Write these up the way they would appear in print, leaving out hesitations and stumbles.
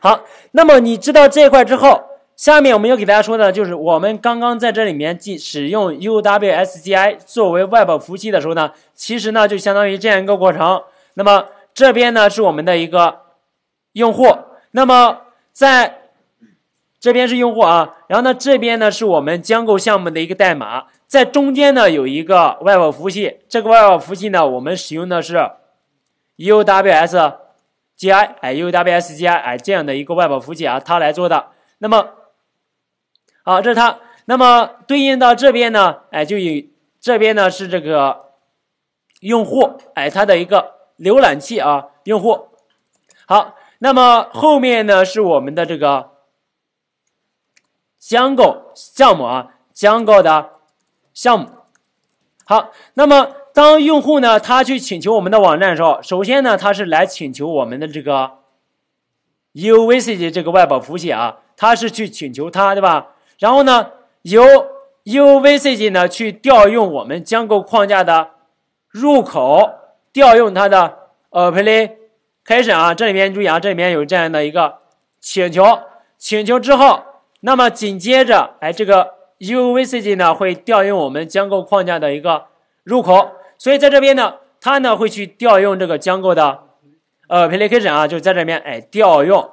好，那么你知道这一块之后，下面我们要给大家说的就是我们刚刚在这里面使用 uWSGI 作为 Web 服务器的时候呢，其实呢就相当于这样一个过程。那么这边呢是我们的一个用户，那么在这边是用户啊，然后呢这边呢是我们Django项目的一个代码，在中间呢有一个 Web 服务器，这个 Web 服务器呢我们使用的是 uWSGI 这样的一个 Web 服务器啊，它来做的。那么，好，这是它。那么对应到这边呢，就有这边呢是这个用户，它的一个浏览器啊，用户。好，那么后面呢是我们的这个 Django 项目啊 ，Django 的项目。好，那么当用户呢，他去请求我们的网站的时候，首先呢，他是来请求我们的这个 uWSGI 这个 Web 服务器啊，他是去请求它，对吧？然后呢，由 uWSGI 呢去调用我们Django框架的入口，调用它的application 啊，这里面注意啊，这里面有这样的一个请求，请求之后，那么紧接着，这个 uWSGI 呢会调用我们Django框架的一个入口。所以在这边呢，它呢会去调用这个Django的application 啊，就在这边调用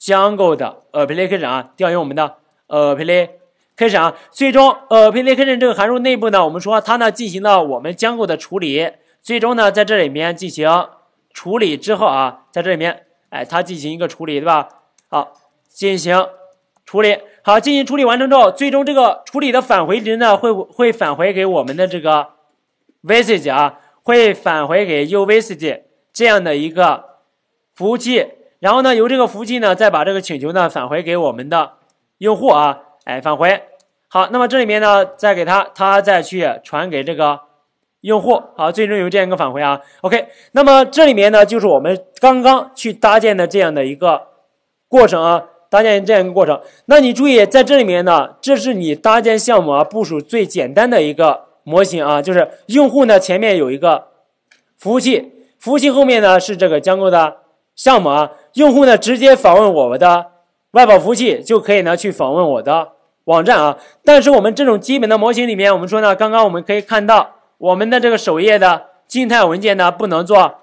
Django 的application 啊，调用我们的application 啊。最终application 这个函数内部呢，我们说它呢进行了我们Django的处理，最终呢在这里面进行处理之后啊，在这里面它进行一个处理，对吧？好，进行处理，好，进行处理完成之后，最终这个处理的返回值呢会返回给我们的这个WSGI 啊，会返回给 uWSGI 这样的一个服务器，然后呢，由这个服务器呢，再把这个请求呢返回给我们的用户啊，返回。好，那么这里面呢，再给它再去传给这个用户，好，最终有这样一个返回啊。OK， 那么这里面呢，就是我们刚刚去搭建的这样的一个过程啊，搭建这样一个过程。那你注意，在这里面呢，这是你搭建项目啊部署最简单的一个模型啊，就是用户呢前面有一个服务器，服务器后面呢是这个Django的项目啊，用户呢直接访问我的Web服务器就可以呢去访问我的网站啊。但是我们这种基本的模型里面，我们说呢，刚刚我们可以看到我们的这个首页的静态文件呢不能做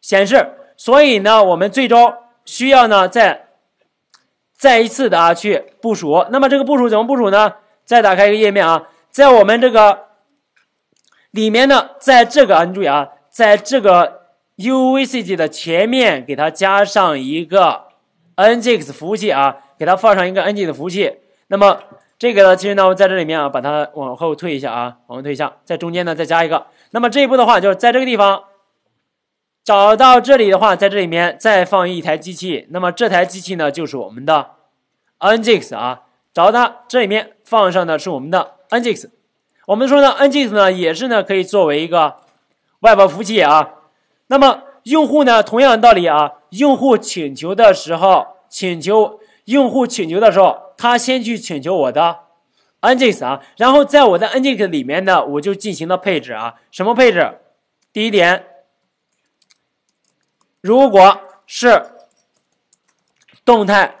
显示，所以呢我们最终需要呢再一次的啊去部署。那么这个部署怎么部署呢？再打开一个页面啊，在我们这个里面呢，在这个，你注意啊，在这个 uWSGI 的前面给它加上一个 nginx 服务器啊，给它放上一个 nginx 服务器。那么这个呢，其实呢，我在这里面啊，把它往后退一下啊，往后退一下，在中间呢再加一个。那么这一步的话，就是在这个地方找到这里的话，在这里面再放一台机器，那么这台机器呢就是我们的 nginx 啊，找到这里面放上的是我们的 nginx。我们说呢 ，nginx 呢也是呢可以作为一个 Web 服务器啊。那么用户呢，同样的道理啊，用户请求的时候，他先去请求我的 nginx 啊，然后在我的 nginx 里面呢，我就进行了配置啊。什么配置？第一点，如果是动态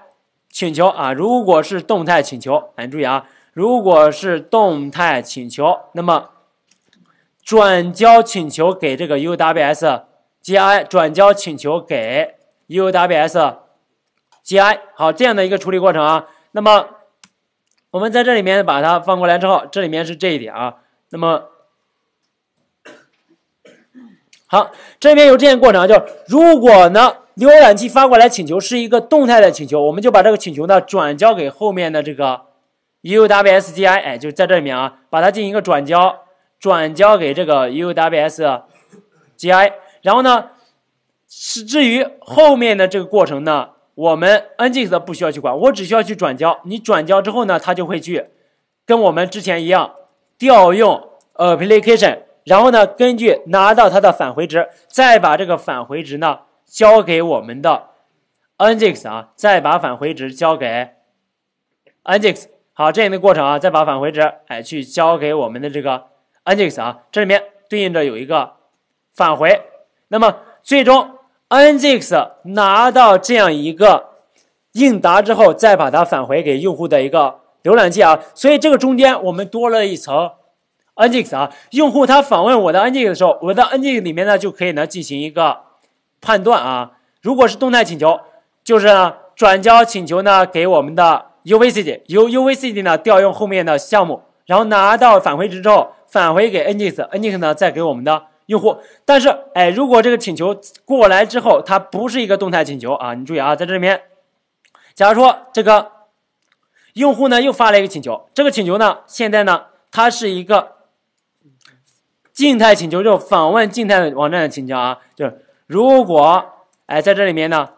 请求啊，如果是动态请求，你注意啊。如果是动态请求，那么转交请求给这个 uWSGI， 转交请求给 uWSGI， 好，这样的一个处理过程啊。那么我们在这里面把它放过来之后，这里面是这一点啊。那么好，这边有这样过程啊，就是如果呢浏览器发过来请求是一个动态的请求，我们就把这个请求呢转交给后面的这个uWSGI， 就在这里面啊，把它进行一个转交给这个 uWSGI， 然后呢，至于后面的这个过程呢，我们 nginx 不需要去管，我只需要去转交。你转交之后呢，它就会去跟我们之前一样调用 application， 然后呢，根据拿到它的返回值，再把这个返回值呢交给我们的 nginx 啊，再把返回值交给 nginx。好，这样的过程啊，再把返回值去交给我们的这个 nginx 啊，这里面对应着有一个返回。那么最终 nginx 拿到这样一个应答之后再把它返回给用户的一个浏览器啊。所以这个中间我们多了一层 nginx 啊，用户他访问我的 nginx 的时候，我的 nginx 里面呢就可以呢进行一个判断啊。如果是动态请求，就是呢转交请求呢给我们的 uWSGI， 由 uWSGI 呢调用后面的项目，然后拿到返回值之后返回给 nginx，nginx 呢再给我们的用户。但是哎，如果这个请求过来之后它不是一个动态请求啊，你注意啊，在这里面假如说这个用户呢又发了一个请求，这个请求呢现在呢它是一个静态请求，就是访问静态网站的请求啊，就是如果哎在这里面呢，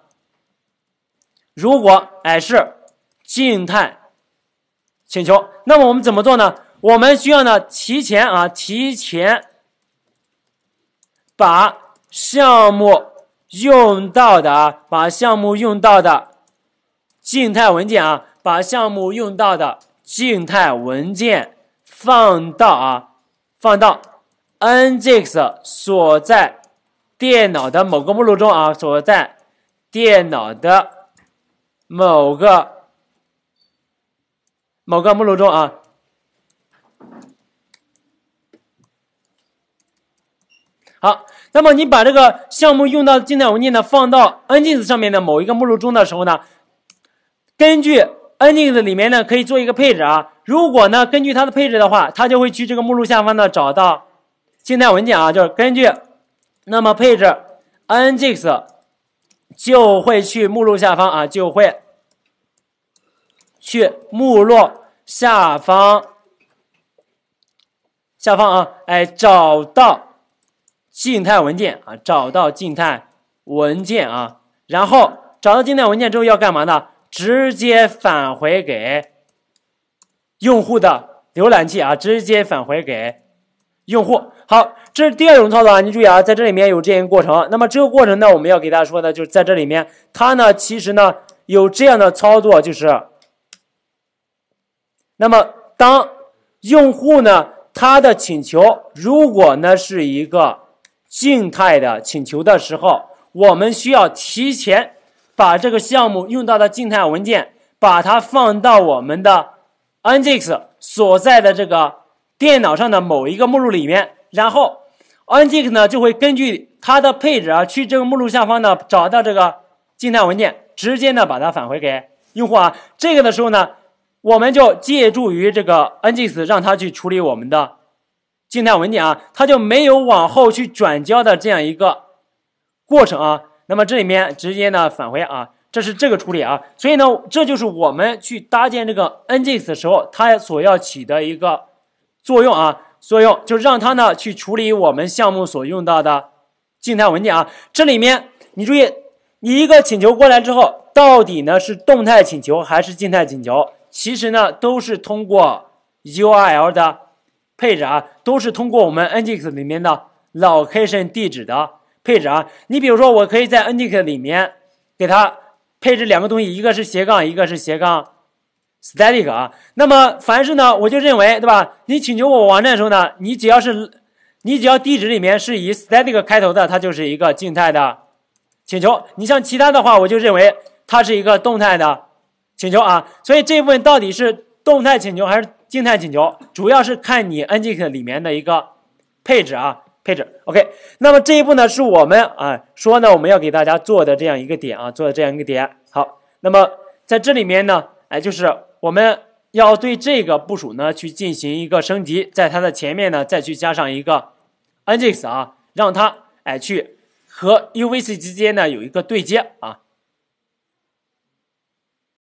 如果哎是静态请求，那么我们怎么做呢？我们需要呢提前把项目用到的啊，把项目用到的静态文件啊，把项目用到的静态文件放到 nginx 所在电脑的某个目录中啊，所在电脑的某个目录中啊。好，那么你把这个项目用到静态文件呢放到 nginx 上面的某一个目录中的时候呢，根据 nginx 里面呢可以做一个配置啊。如果呢根据它的配置的话，它就会去这个目录下方呢找到静态文件啊，就是根据那么配置 nginx 就会去目录下方啊，就会去目录下方啊，哎找到静态文件啊，找到静态文件啊，然后找到静态文件之后要干嘛呢？直接返回给用户的浏览器啊，直接返回给用户。好，这是第二种操作啊，你注意啊，在这里面有这样一个过程。那么这个过程呢，我们要给大家说的就是在这里面，它呢其实呢有这样的操作，就是那么当用户呢他的请求如果呢是一个静态的请求的时候，我们需要提前把这个项目用到的静态文件把它放到我们的 nginx 所在的这个电脑上的某一个目录里面，然后 nginx 呢就会根据它的配置啊去这个目录下方呢找到这个静态文件，直接呢把它返回给用户啊。这个的时候呢我们就借助于这个 nginx 让它去处理我们的静态文件啊，它就没有往后去转交的这样一个过程啊。那么这里面直接呢返回啊，这是这个处理啊。所以呢，这就是我们去搭建这个 nginx 的时候，它所要起的一个作用啊。作用就让它呢去处理我们项目所用到的静态文件啊。这里面你注意，你一个请求过来之后，到底呢是动态请求还是静态请求？其实呢都是通过 URL 的配置啊，都是通过我们 nginx 里面的 location 地址的配置啊。你比如说，我可以在 nginx 里面给它配置两个东西，一个是斜杠，一个是斜杠 static 啊。那么凡是呢，我就认为对吧？你请求我网站的时候呢，你只要地址里面是以 static 开头的，它就是一个静态的请求。你像其他的话，我就认为它是一个动态的请求啊。所以这一部分到底是动态请求还是静态请求，主要是看你 nginx 里面的一个配置啊，配置 OK。 那么这一步呢是我们啊说呢我们要给大家做的这样一个点啊，做的这样一个点。好，那么在这里面呢哎，就是我们要对这个部署呢去进行一个升级，在它的前面呢再去加上一个 nginx 啊，让它哎去和 uWSGI 之间呢有一个对接啊。